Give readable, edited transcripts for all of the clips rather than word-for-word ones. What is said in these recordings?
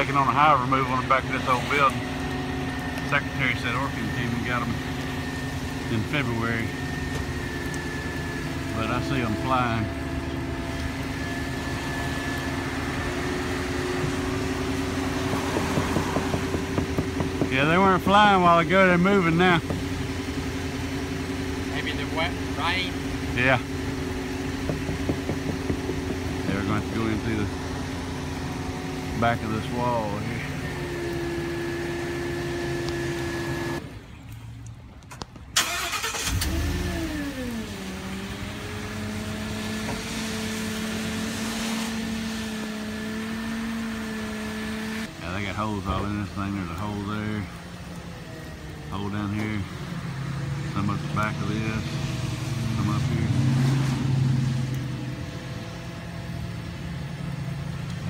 checking on a high removal on the back of this old building. Secretary said Orkin came and got them in February, but I see them flying. Yeah, they weren't flying a while ago, they're moving now. Maybe the wet rain? Yeah. They were going to go in through the back of this wall here. Yeah, they got holes all in this thing. There's a hole there, hole down here, some up the back of this, some up here.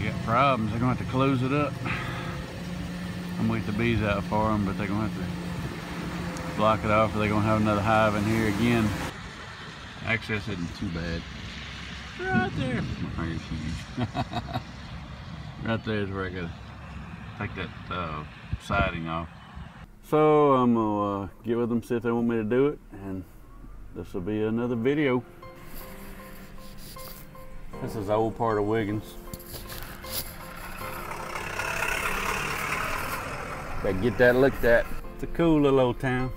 They got problems. They're going to have to close it up. I'm waiting the bees out for them, but they're going to have to block it off, or they're going to have another hive in here again. Access isn't too bad. Right there. My finger's huge. Right there is where I gotta take that siding off. So I'm gonna get with them, see if they want me to do it, and this will be another video. This is the old part of Wiggins. Gotta get that looked at. It's a cool little old town.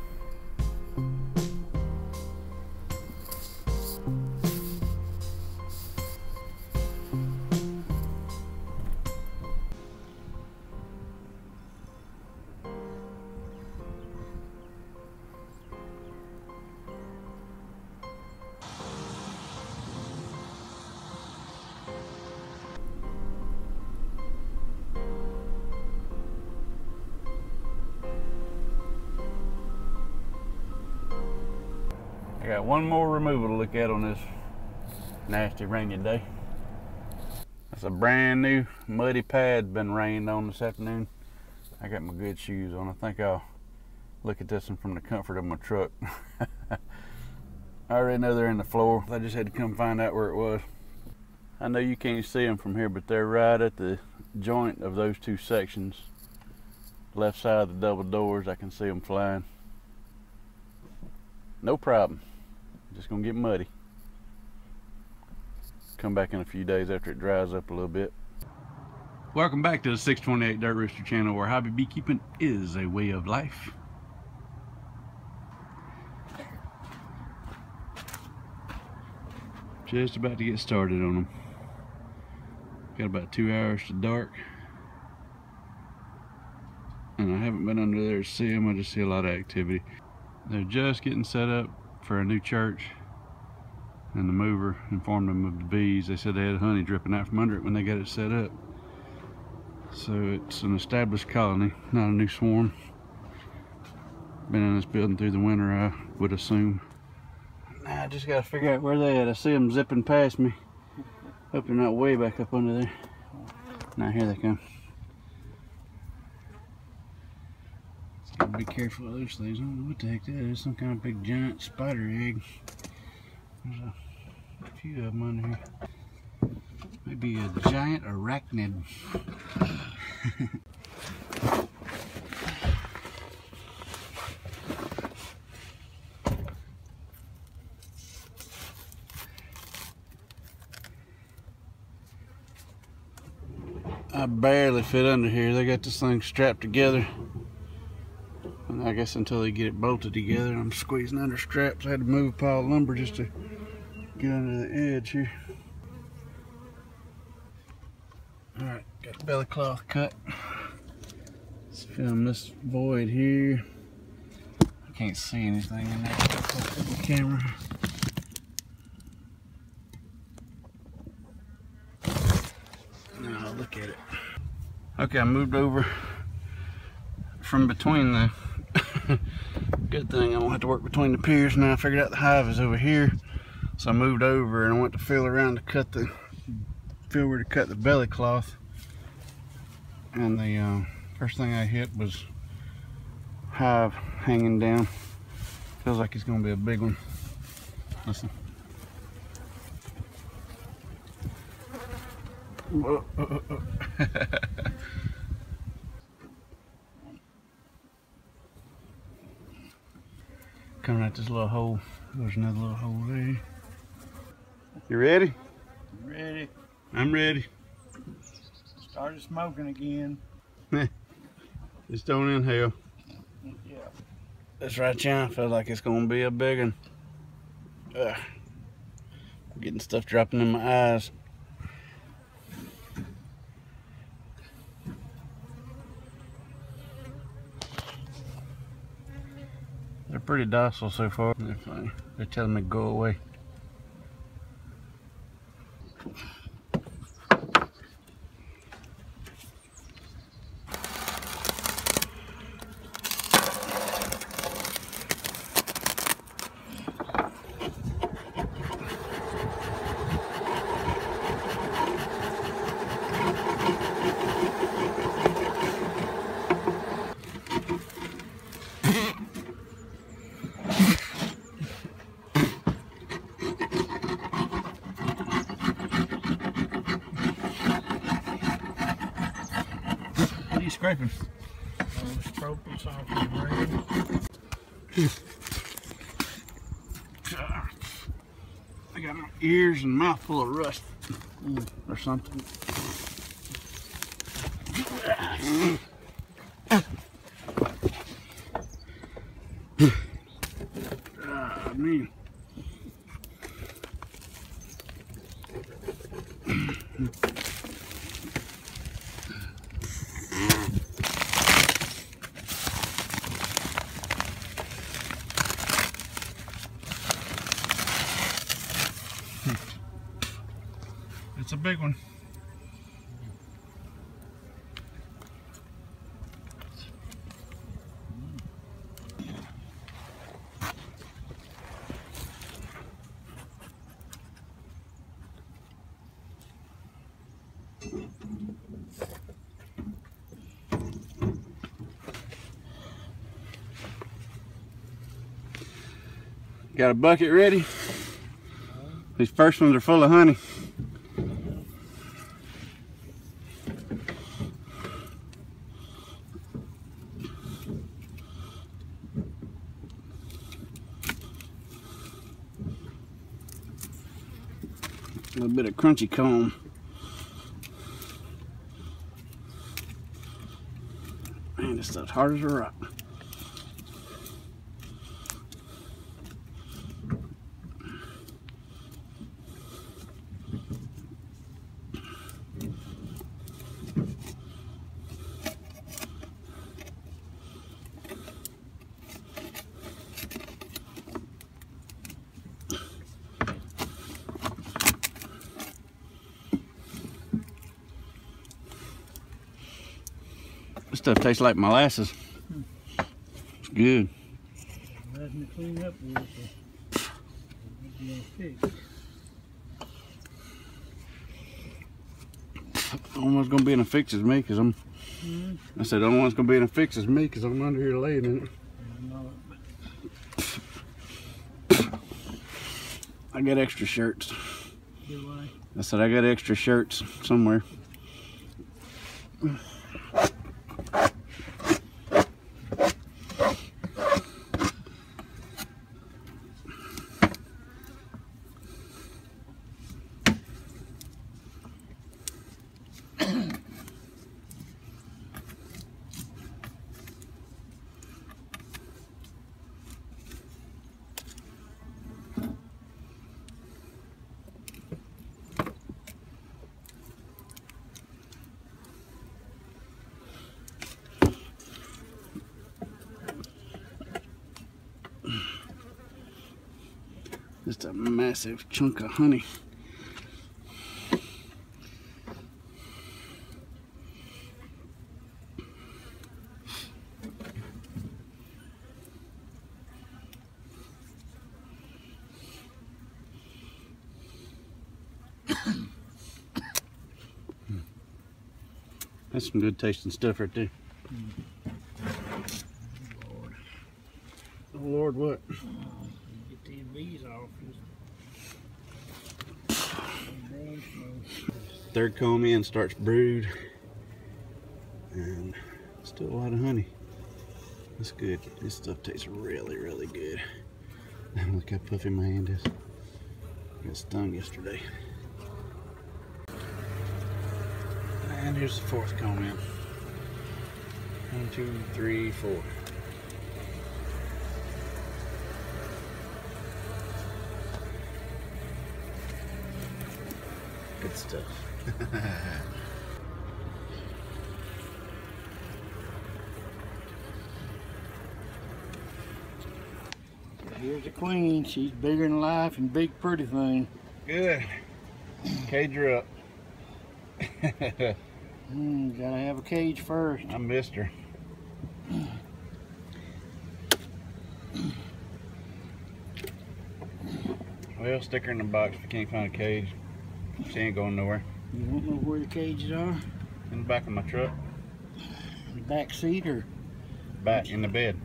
I got one more removal to look at on this nasty rainy day. It's a brand new muddy pad been rained on this afternoon. I got my good shoes on. I think I'll look at this one from the comfort of my truck. I already know they're in the floor. I just had to come find out where it was. I know you can't see them from here, but they're right at the joint of those two sections. Left side of the double doors, I can see them flying. No problem. Just gonna get muddy. Come back in a few days after it dries up a little bit. Welcome back to the 628 Dirt Rooster Channel, where hobby beekeeping is a way of life. Just about to get started on them. Got about 2 hours to dark. And I haven't been under there to see them. I just see a lot of activity. They're just getting set up for a new church, and the mover informed them of the bees. They said they had honey dripping out from under it when they got it set up. So it's an established colony, not a new swarm. Been in this building through the winter, I would assume. Now I just gotta figure out where they at. I see them zipping past me. Hope they're not way back up under there. Now here they come. Be careful of those things. I don't know what the heck that is. Some kind of big giant spider egg. There's a few of them under here. Maybe a giant arachnid. I barely fit under here. They got this thing strapped together. I guess until they get it bolted together. I'm squeezing under straps. I had to move a pile of lumber just to get under the edge here. Alright, got the belly cloth cut. Let's film this void here. I can't see anything in there. Put the camera. Now I'll look at it. Okay, I moved over from between the good thing I won't have to work between the piers now. I figured out the hive is over here, so I moved over and I went to feel around to feel where to cut the belly cloth. And the first thing I hit was hive hanging down. Feels like it's gonna be a big one. Listen. coming out this little hole. There's another little hole there. You ready? I'm ready. I'm ready. Started smoking again. Just don't inhale. Yeah. That's right, y'all. Feels like it's gonna be a big one. Ugh. I'm getting stuff dropping in my eyes. They're pretty docile so far. They're funny. They're telling me to go away. Scraping. I got my ears and mouth full of rust or something. Ah, man. It's a big one. Got a bucket ready. These first ones are full of honey. A little bit of crunchy comb. Man, this stuff's hard as a rock. This stuff tastes like molasses. It's good. No one's gonna be in a fix as me because I'm. I said, no one's gonna be in a fix as me because I'm under here laying in it. I got extra shirts. I said I got extra shirts somewhere. Just a massive chunk of honey. That's some good tasting stuff right there. Oh Lord, what? Third comb in starts brood and still a lot of honey. That's good. This stuff tastes really, really good. Look how puffy my hand is. I got stung yesterday. And here's the fourth comb in. 1, 2, 3, 4. Good stuff. Here's the queen. She's bigger than life and big pretty thing. Good. Cage her up. Gotta have a cage first. I missed her. Well, stick her in the box if you can't find a cage. She ain't going nowhere. You don't know where the cages are? In the back of my truck. The back seat or? Back in the bed.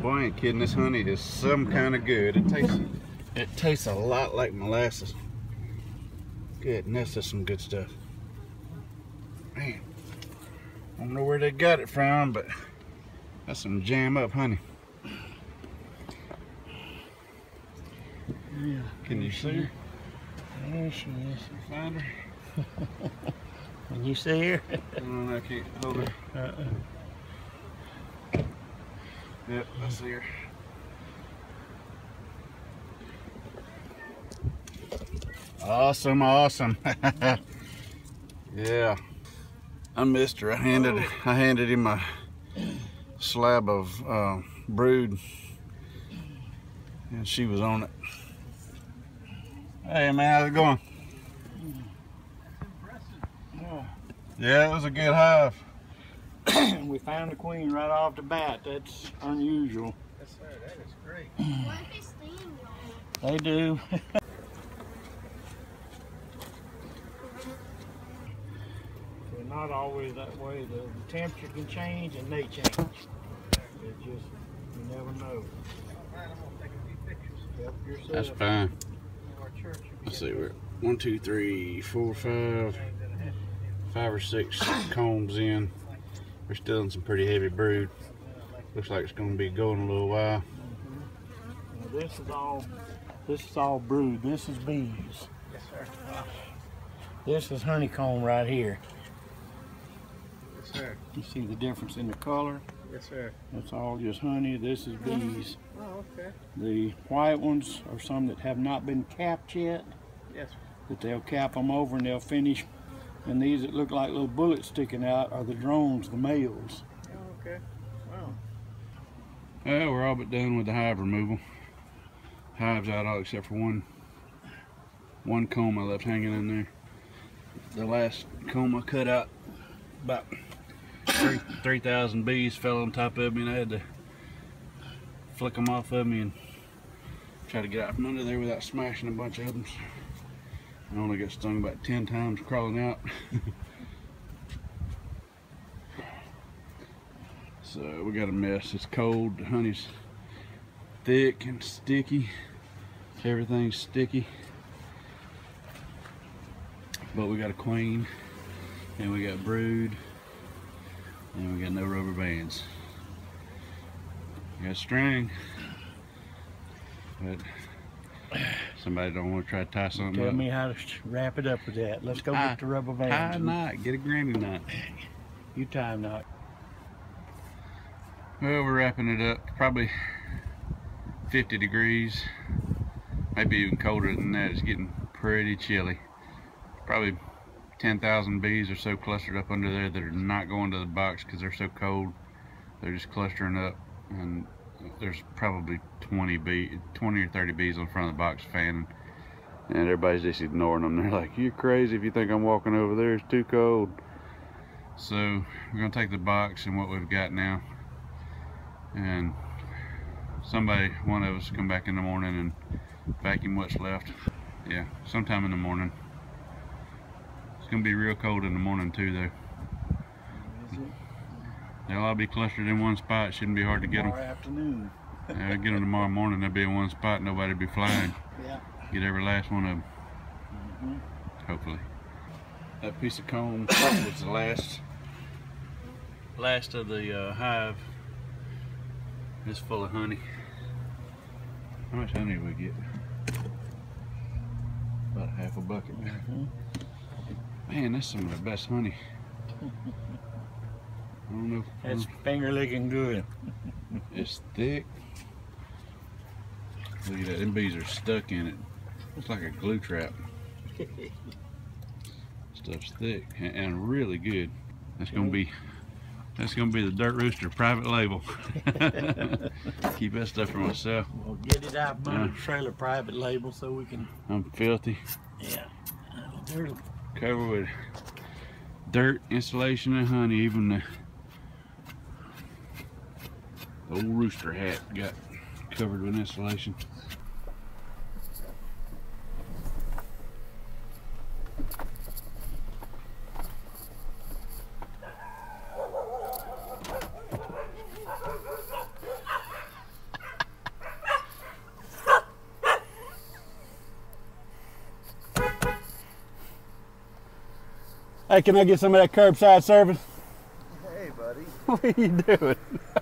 Boy, I ain't kidding. This honey is some kind of good. It tastes a lot like molasses. Goodness, that's some good stuff. Man, I don't know where they got it from, but that's some jam up honey. Yeah. Can you see her? There she is. Find her. Can you see her? I can't hold her. Yep, I see her. Awesome, awesome. Yeah. I missed her. I handed him a slab of brood and she was on it. Hey man, how's it going? Impressive. Yeah, it was a good hive. We found the queen right off the bat. That's unusual. Yes, sir. That is great. What if they sting y'all? They do. They're not always that way. The temperature can change and they change. It just, you never know. All right, I'm gonna take a few pictures. Help yourself. That's fine. Let's see, we're 1, 2, 3, 4, 5 or 6 combs in. We're still in some pretty heavy brood. Looks like it's gonna be going a little while. Now this is all brood. This is bees. Yes, sir. This is honeycomb right here. Yes, sir. You see the difference in the color? Yes, sir. That's all just honey. This is bees. Oh, okay. The white ones are some that have not been capped yet. Yes, sir. But they'll cap them over and they'll finish. And these that look like little bullets sticking out are the drones, the males. Oh, okay. Wow. Well, we're all but done with the hive removal. Hive's out all except for one comb I left hanging in there. The last comb I cut out about 3,000 bees fell on top of me and I had to flick them off of me and try to get out from under there without smashing a bunch of them. I only got stung about 10 times crawling out. So we got a mess. It's cold, the honey's thick and sticky. Everything's sticky. But we got a queen and we got brood. And we got no rubber bands. We got string. But somebody don't want to try to tie something up. Tell me how to wrap it up with that. Let's go get the rubber bands. Tie a knot. Get a granny knot. You tie a knot. Well, we're wrapping it up. Probably 50 degrees. Maybe even colder than that. It's getting pretty chilly. Probably 10,000 bees are so clustered up under there that are not going to the box because they're so cold. They're just clustering up, and there's probably 20 or 30 bees on front of the box fanning, and everybody's just ignoring them. They're like, "You're crazy if you think I'm walking over there. It's too cold." So we're gonna take the box and what we've got now, and one of us, come back in the morning and vacuum what's left. Yeah, sometime in the morning. It's gonna be real cold in the morning too, though. Is it? They'll all be clustered in one spot. It shouldn't be hard to get them. Tomorrow afternoon. Yeah, get them tomorrow morning. They'll be in one spot. Nobody'll be flying. Yeah. Get every last one of them. Mm-hmm. Hopefully. That piece of comb was the last of the hive It's full of honey. How much honey did we get? About half a bucket. Man, that's some of the best honey. I don't know. That's finger licking good. It's thick. Look at that, them bees are stuck in it. It's like a glue trap. Stuff's thick and really good. That's gonna be the Dirt Rooster private label. Keep that stuff for myself. Well, get it out my trailer private label so we can. I'm filthy. Yeah. They're covered with dirt, insulation, and honey. Even the old rooster hat got covered with insulation. Hey, can I get some of that curbside service? Hey, buddy. What are you doing?